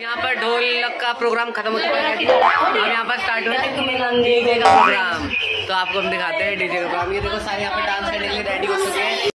यहाँ पर ढोल का प्रोग्राम खत्म हो चुका है और यहाँ पर स्टार्ट हो रहा है डीजे का प्रोग्राम। तो आपको हम दिखाते हैं डीजे का प्रोग्राम। ये देखो सारे यहाँ पर डांस करने के लिए रेडी हो चुके हैं।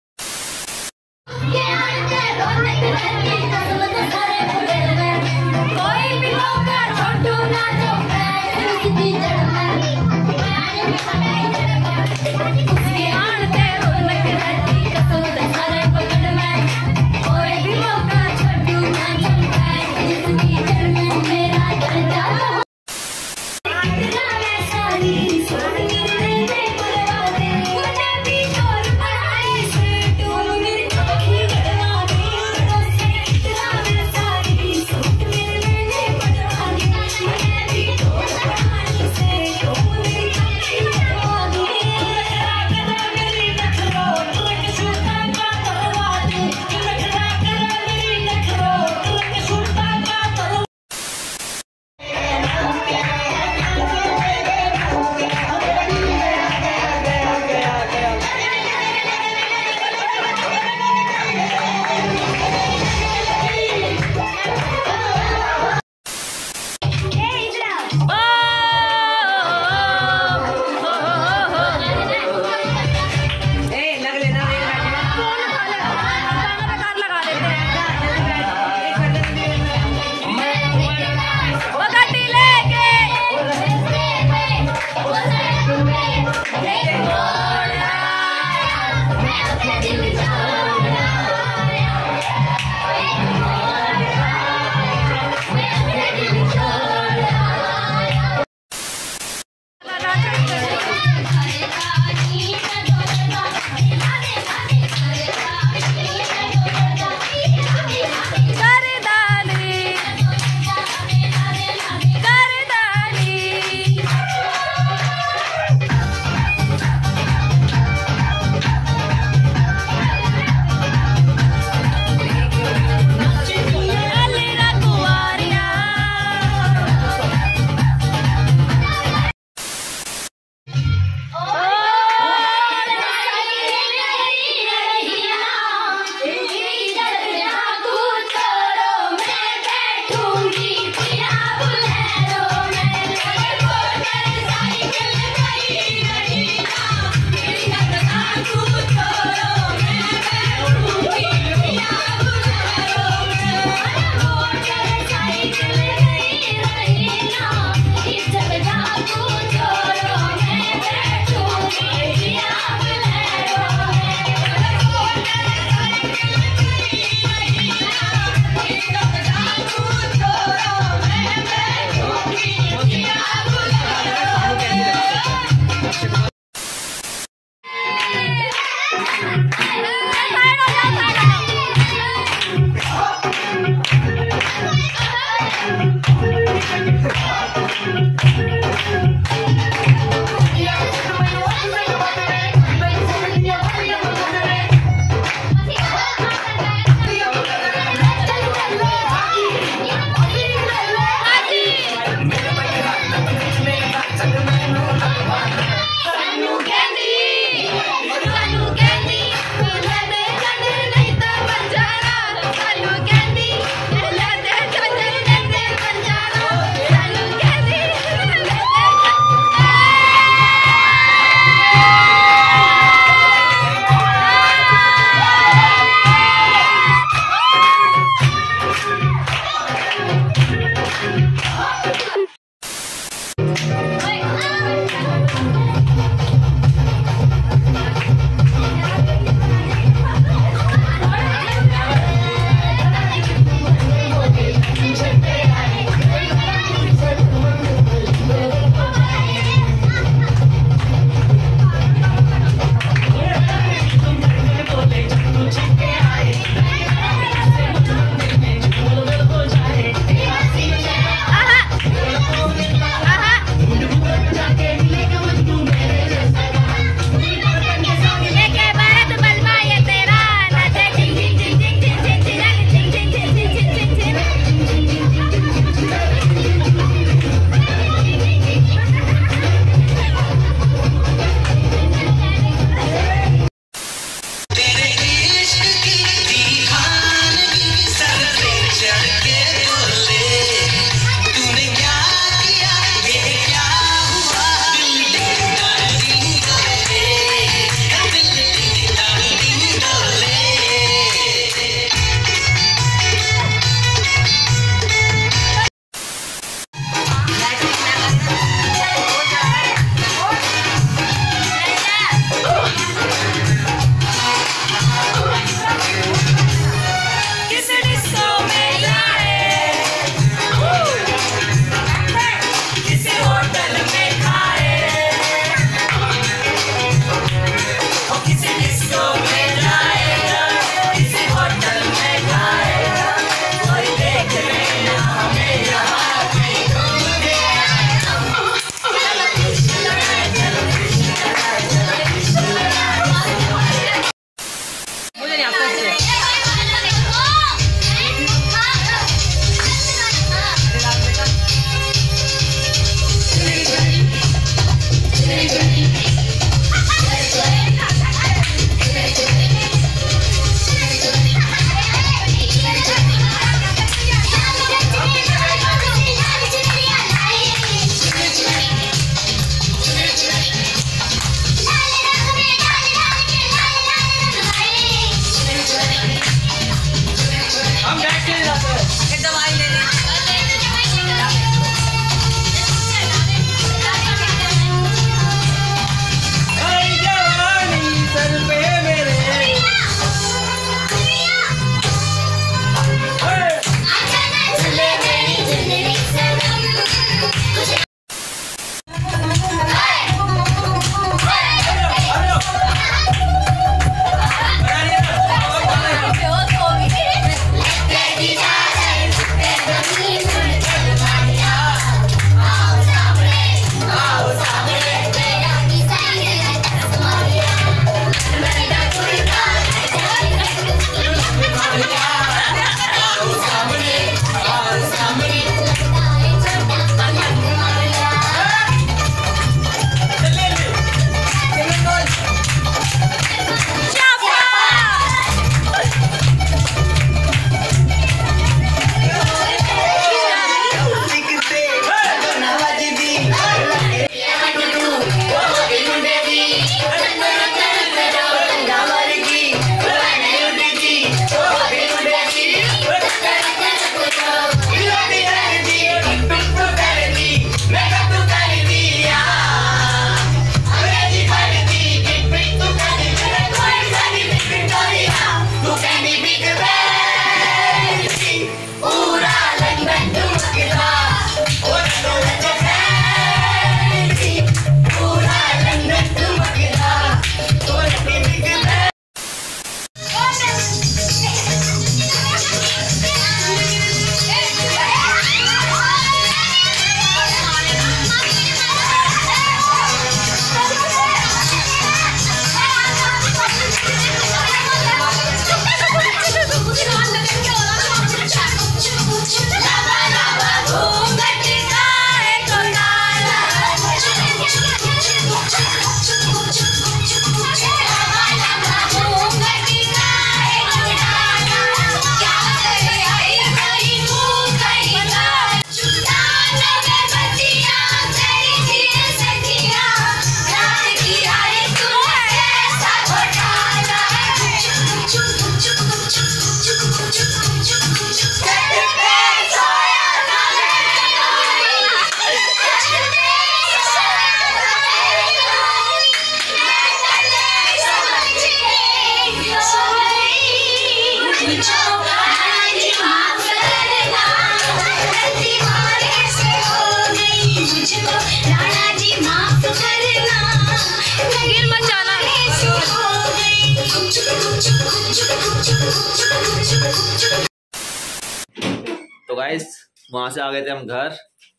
वहाँ से आ गए थे हम घर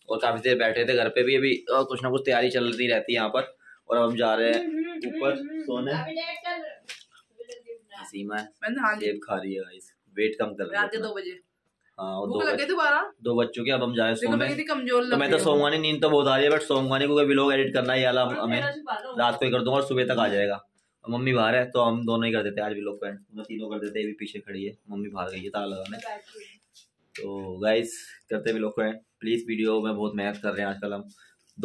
और काफ़ी देर बैठे थे घर पे भी। अभी कुछ ना कुछ तैयारी चल रही रहती है यहाँ पर। और हम जा रहे हैं ऊपर सोने। सीमा सेब खा रही है गाइस, वेट कम कर रही है। 2 बजे हाँ, 2 बच्चों के अब हम जाए सोने। तो मैं तो सोऊंगा नहीं, नींद तो बहुत आ रही है बट सोऊंगा नहीं क्योंकि व्लॉग एडिट करना है यार हमें। रात को ही कर दूंगा और सुबह तक आ जाएगा। मम्मी बाहर है तो हम दोनों ही कर देते हैं आज व्लॉग को एंड, तीनों कर देते हैं। पीछे खड़ी है मम्मी, बाहर गई है ताला लगाने। तो गाइस करते व्लॉग को एंड, प्लीज़ वीडियो में बहुत मेहनत कर रहे हैं आजकल हम।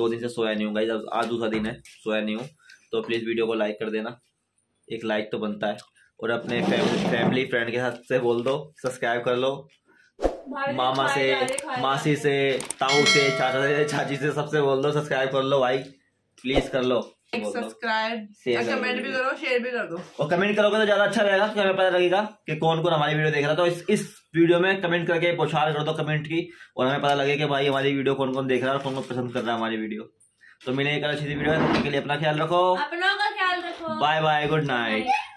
2 दिन से सोया नहीं हूँ गाइस, आज दूसरा दिन है सोया नहीं हूँ। तो प्लीज़ वीडियो को लाइक कर देना, एक लाइक तो बनता है। और अपने फैमिली फ्रेंड के साथ से बोल दो सब्सक्राइब कर लो। मामा से, मासी से, ताऊ से, चाचा से, चाची से, सबसे बोल दो सब्सक्राइब कर लो भाई, प्लीज कर लो सब्सक्राइब। कमेंट भी करो, शेयर भी कर दो। और कमेंट करोगे तो ज्यादा अच्छा रहेगा क्योंकि हमें पता लगेगा कि कौन कौन हमारी वीडियो देख रहा है। तो इस वीडियो में कमेंट करके पहुंचाल कर दो कमेंट की, और हमें पता लगे कि भाई हमारी वीडियो कौन कौन देख रहा है और कौन कौन पसंद कर रहा है हमारी वीडियो। तो मिलेगी कल अच्छी सी वीडियो है, तब तक के लिए अपना ख्याल रखो, बाय बाय, गुड नाइट।